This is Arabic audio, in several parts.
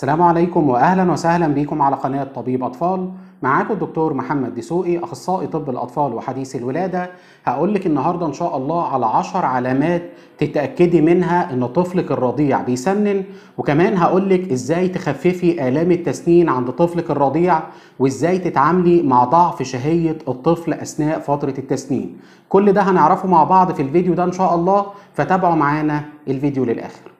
السلام عليكم واهلا وسهلا بكم على قناه طبيب اطفال. معاكم الدكتور محمد دسوقي اخصائي طب الاطفال وحديث الولاده. هقول لك النهارده ان شاء الله على 10 علامات تتاكدي منها ان طفلك الرضيع بيسنن، وكمان هقول لك ازاي تخففي الام التسنين عند طفلك الرضيع، وازاي تتعاملي مع ضعف شهيه الطفل اثناء فتره التسنين. كل ده هنعرفه مع بعض في الفيديو ده ان شاء الله، فتابعوا معانا الفيديو للاخر.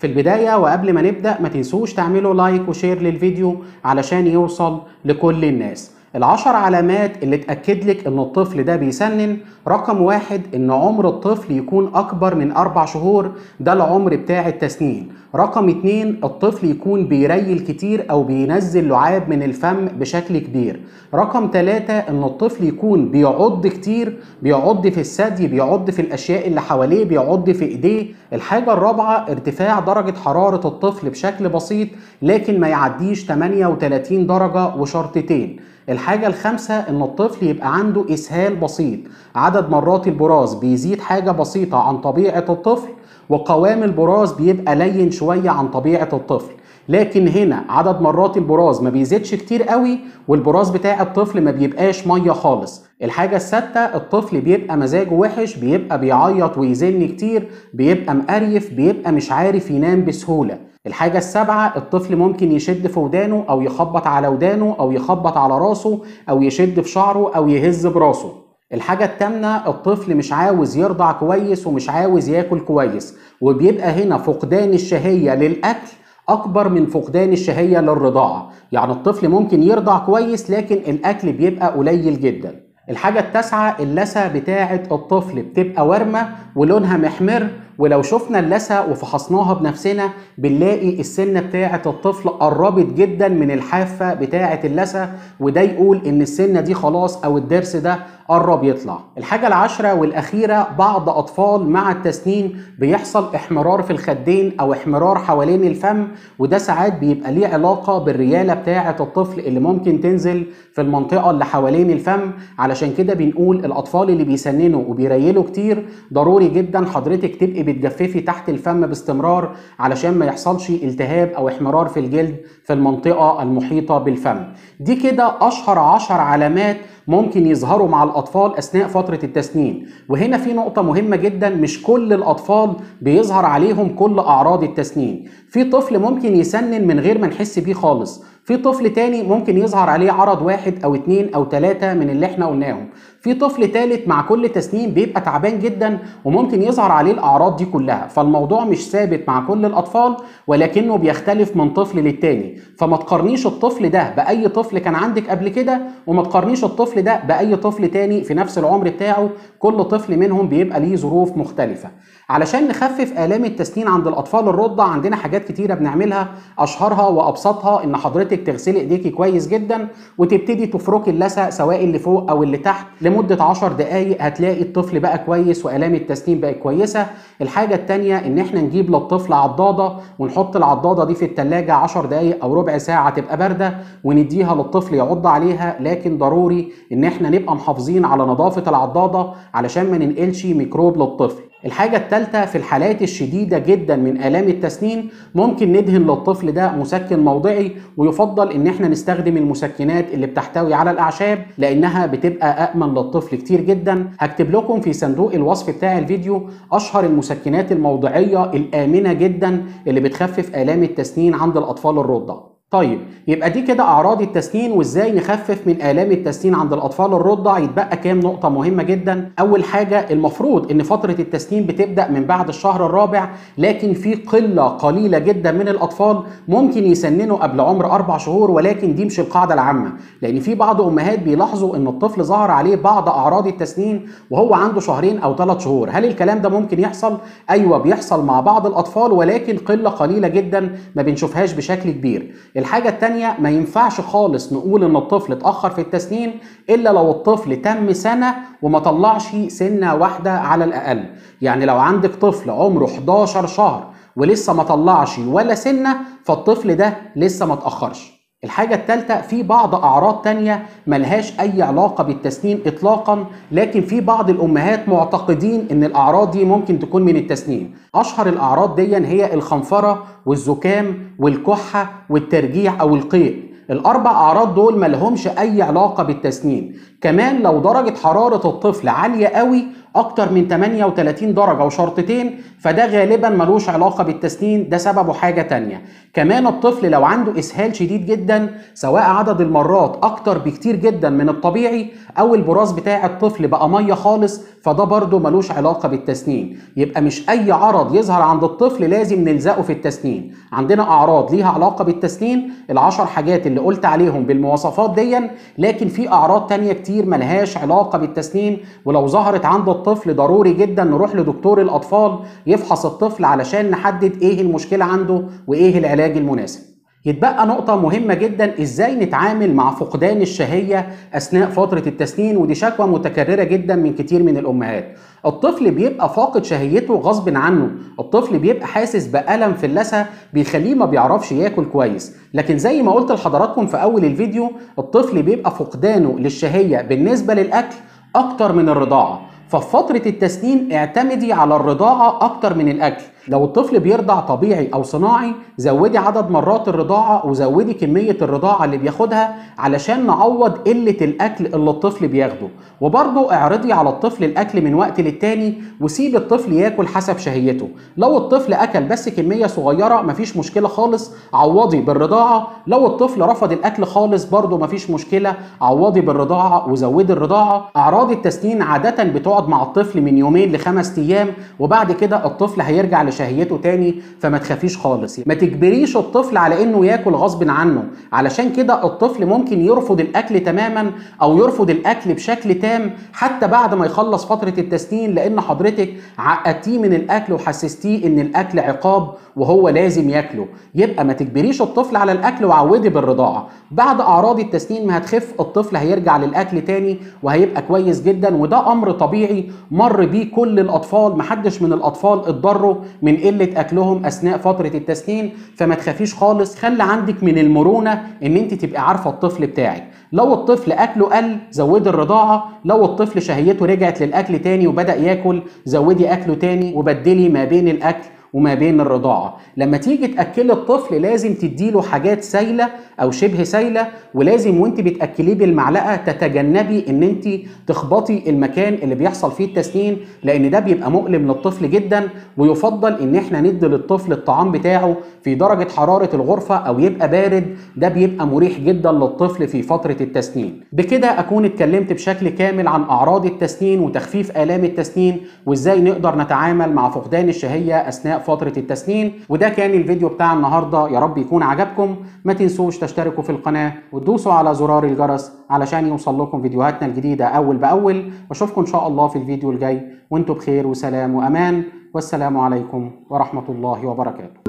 في البداية وقبل ما نبدأ ما تنسوش تعملوا لايك وشير للفيديو علشان يوصل لكل الناس. العشر علامات اللي تأكد لك ان الطفل ده بيسنن: رقم 1 ان عمر الطفل يكون اكبر من 4 شهور، ده العمر بتاع التسنين. رقم 2 الطفل يكون بيريل كتير او بينزل لعاب من الفم بشكل كبير. رقم 3 ان الطفل يكون بيعض كتير، بيعض في الثدي، بيعض في الاشياء اللي حواليه، بيعض في ايديه. الحاجة الرابعة ارتفاع درجة حرارة الطفل بشكل بسيط لكن ما يعديش 38 درجة وشرطتين. الحاجة ال5 ان الطفل يبقى عنده اسهال بسيط، عدد مرات البراز بيزيد حاجة بسيطة عن طبيعة الطفل، وقوام البراز بيبقى لين شوية عن طبيعة الطفل، لكن هنا عدد مرات البراز ما بيزيدش كتير قوي والبراز بتاع الطفل ما بيبقاش مية خالص. الحاجة ال6 الطفل بيبقى مزاجه وحش، بيبقى بيعيط ويزن كتير، بيبقى مقريف، بيبقى مش عارف ينام بسهولة. الحاجة ال7 الطفل ممكن يشد في ودانه او يخبط على ودانه او يخبط على راسه او يشد في شعره او يهز براسه. الحاجة ال8 الطفل مش عاوز يرضع كويس ومش عاوز ياكل كويس، وبيبقى هنا فقدان الشهية للأكل أكبر من فقدان الشهية للرضاعة، يعني الطفل ممكن يرضع كويس لكن الأكل بيبقى قليل جدا. الحاجة ال9 اللثة بتاعة الطفل بتبقى ورمة ولونها محمر، ولو شفنا اللثة وفحصناها بنفسنا بنلاقي السنة بتاعة الطفل قربت جدا من الحافة بتاعة اللثة، وده يقول ان السنة دي خلاص او الضرس ده قرب يطلع. الحاجة ال10 والأخيرة بعض أطفال مع التسنين بيحصل احمرار في الخدين أو احمرار حوالين الفم، وده ساعات بيبقى ليه علاقة بالريالة بتاعة الطفل اللي ممكن تنزل في المنطقة اللي حوالين الفم. علشان كده بنقول الأطفال اللي بيسننوا وبيريلوا كتير ضروري جدا حضرتك تبقي بتجففي تحت الفم باستمرار علشان ما يحصلش التهاب أو احمرار في الجلد في المنطقة المحيطة بالفم. دي كده أشهر 10 علامات ممكن يظهروا مع الأطفال أثناء فترة التسنين. وهنا في نقطة مهمة جدا، مش كل الأطفال بيظهر عليهم كل أعراض التسنين. في طفل ممكن يسنن من غير ما نحس بيه خالص، في طفل تاني ممكن يظهر عليه عرض 1 أو 2 أو 3 من اللي احنا قلناهم، في طفل تالت مع كل تسنين بيبقى تعبان جدا وممكن يظهر عليه الأعراض دي كلها. فالموضوع مش ثابت مع كل الأطفال ولكنه بيختلف من طفل للتاني، فما تقارنيش الطفل ده بأي طفل كان عندك قبل كده، وما تقارنيش الطفل ده بأي طفل تاني في نفس العمر بتاعه. كل طفل منهم بيبقى ليه ظروف مختلفة. علشان نخفف آلام التسنين عند الأطفال الرضع عندنا حاجات كتيرة بنعملها، أشهرها وأبسطها إن حضرتك تغسلي إيديكي كويس جدا وتبتدي تفركي اللثة سواء اللي فوق أو اللي تحت لمدة 10 دقايق، هتلاقي الطفل بقى كويس وآلام التسنين بقت كويسة. الحاجة التانية إن احنا نجيب للطفل عضادة ونحط العضادة دي في التلاجة 10 دقايق أو ربع ساعة تبقى باردة ونديها للطفل يعض عليها، لكن ضروري إن احنا نبقى محافظين على نظافة العضادة علشان ما ننقلش ميكروب للطفل. الحاجة ال3 في الحالات الشديدة جدا من آلام التسنين ممكن ندهن للطفل ده مسكن موضعي، ويفضل ان احنا نستخدم المسكنات اللي بتحتوي على الأعشاب لانها بتبقى أأمن للطفل كتير جدا. هكتب لكم في صندوق الوصف بتاع الفيديو اشهر المسكنات الموضعية الآمنة جدا اللي بتخفف آلام التسنين عند الأطفال الرضع. طيب يبقى دي كده اعراض التسنين وازاي نخفف من الام التسنين عند الاطفال الرضع. يتبقى كام نقطه مهمه جدا. اول حاجه المفروض ان فتره التسنين بتبدا من بعد الشهر الرابع، لكن في قله قليله جدا من الاطفال ممكن يسننوا قبل عمر 4 شهور، ولكن دي مش القاعده العامه، لان في بعض امهات بيلاحظوا ان الطفل ظهر عليه بعض اعراض التسنين وهو عنده 2 أو 3 شهور. هل الكلام ده ممكن يحصل؟ ايوه بيحصل مع بعض الاطفال ولكن قله قليله جدا ما بنشوفهاش بشكل كبير. الحاجة التانية ما ينفعش خالص نقول ان الطفل اتأخر في التسنين الا لو الطفل تم سنة وما طلعش سنة واحدة على الأقل. يعني لو عندك طفل عمره 11 شهر ولسه ما طلعش ولا سنة فالطفل ده لسه ما اتأخرش. الحاجة الثالثة، في بعض أعراض تانية ملهاش أي علاقة بالتسنين إطلاقا، لكن في بعض الأمهات معتقدين إن الأعراض دي ممكن تكون من التسنين. أشهر الأعراض دي هي الخنفرة والزكام والكحة والترجيع أو القيء. الأربع أعراض دول ملهمش أي علاقة بالتسنين. كمان لو درجة حرارة الطفل عالية قوي أكتر من 38 درجة وشرطتين، فده غالبا ملوش علاقة بالتسنين، ده سببه حاجة تانية. كمان الطفل لو عنده إسهال شديد جدا، سواء عدد المرات أكتر بكتير جدا من الطبيعي أو البراز بتاع الطفل بقى مية خالص، فده برضه ملوش علاقة بالتسنين. يبقى مش أي عرض يظهر عند الطفل لازم نلزقه في التسنين. عندنا أعراض ليها علاقة بالتسنين، ال10 حاجات اللي قلت عليهم بالمواصفات دي، لكن في أعراض تانية كتير ملهاش علاقة بالتسنين، ولو ظهرت عند الطفل ضروري جدا نروح لدكتور الأطفال يفحص الطفل علشان نحدد إيه المشكلة عنده وإيه العلاج المناسب. يتبقى نقطة مهمة جدا، ازاي نتعامل مع فقدان الشهية اثناء فترة التسنين، ودي شكوى متكررة جدا من كتير من الامهات. الطفل بيبقى فاقد شهيته غصب عنه، الطفل بيبقى حاسس بألم في اللثة بيخليه ما بيعرفش ياكل كويس، لكن زي ما قلت لحضراتكم في اول الفيديو، الطفل بيبقى فقدانه للشهية بالنسبة للاكل اكتر من الرضاعة، ففترة التسنين اعتمدي على الرضاعة أكتر من الأكل. لو الطفل بيرضع طبيعي أو صناعي، زودي عدد مرات الرضاعة وزودي كمية الرضاعة اللي بياخدها علشان نعوض قلة الأكل اللي الطفل بياخده. وبرضه اعرضي على الطفل الأكل من وقت للتاني، وسيب الطفل ياكل حسب شهيته. لو الطفل أكل بس كمية صغيرة مفيش مشكلة خالص، عوضي بالرضاعة. لو الطفل رفض الأكل خالص برضه مفيش مشكلة، عوضي بالرضاعة وزودي الرضاعة. أعراض التسنين عادة بتقعد مع الطفل من 2 ل5 أيام، وبعد كده الطفل هيرجع لشهيته تاني، فما تخافيش خالص. ما تجبريش الطفل على انه ياكل غصب عنه، علشان كده الطفل ممكن يرفض الاكل تماما او يرفض الاكل بشكل تام حتى بعد ما يخلص فترة التسنين، لان حضرتك عقدتيه من الاكل وحسستيه ان الاكل عقاب وهو لازم ياكله. يبقى ما تجبريش الطفل على الاكل وعودي بالرضاعة. بعد اعراض التسنين ما هتخف، الطفل هيرجع للاكل تاني وهيبقى كويس جدا، وده امر طبيعي مر بيه كل الأطفال. محدش من الأطفال اتضروا من قلة أكلهم أثناء فترة التسنين، فما تخافيش خالص. خلي عندك من المرونة إن أنت تبقى عارفة الطفل بتاعك. لو الطفل أكله قل زودي الرضاعة، لو الطفل شهيته رجعت للأكل تاني وبدأ ياكل زودي أكله تاني، وبدلي ما بين الأكل وما بين الرضاعة. لما تيجي تأكلي الطفل لازم تديله حاجات سايلة أو شبه سايلة، ولازم وانت بتأكليه بالمعلقة تتجنبي إن انت تخبطي المكان اللي بيحصل فيه التسنين، لأن ده بيبقى مؤلم للطفل جدا. ويفضل إن احنا ندي للطفل الطعام بتاعه في درجة حرارة الغرفة أو يبقى بارد، ده بيبقى مريح جدا للطفل في فترة التسنين. بكده أكون اتكلمت بشكل كامل عن أعراض التسنين وتخفيف آلام التسنين، وإزاي نقدر نتعامل مع فقدان الشهية أثناء فترة التسنين. وده كان الفيديو بتاع النهاردة، يا رب يكون عجبكم. ما تنسوش تشتركوا في القناة وتدوسوا على زرار الجرس علشان يوصل لكم فيديوهاتنا الجديدة أول بأول. واشوفكم إن شاء الله في الفيديو الجاي، وانتم بخير وسلام وأمان، والسلام عليكم ورحمة الله وبركاته.